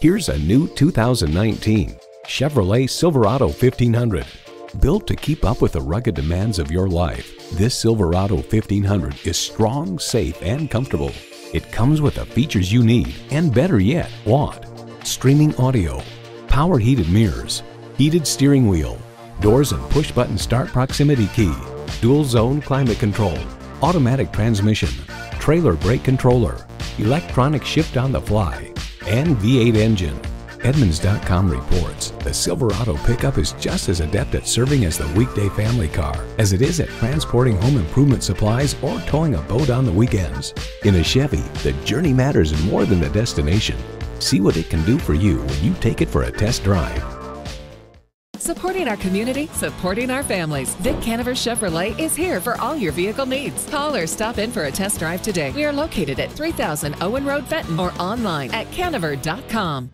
Here's a new 2019 Chevrolet Silverado 1500. Built to keep up with the rugged demands of your life, this Silverado 1500 is strong, safe, and comfortable. It comes with the features you need, and better yet, want: streaming audio, power heated mirrors, heated steering wheel, doors and push-button start proximity key, dual zone climate control, automatic transmission, trailer brake controller, electronic shift on the fly, and V8 engine. Edmunds.com reports the Silverado pickup is just as adept at serving as the weekday family car as it is at transporting home improvement supplies or towing a boat on the weekends. In a Chevy, the journey matters more than the destination. See what it can do for you when you take it for a test drive. Supporting our community, supporting our families. Vic Canever Chevrolet is here for all your vehicle needs. Call or stop in for a test drive today. We are located at 3000 Owen Road, Fenton, or online at canever.com.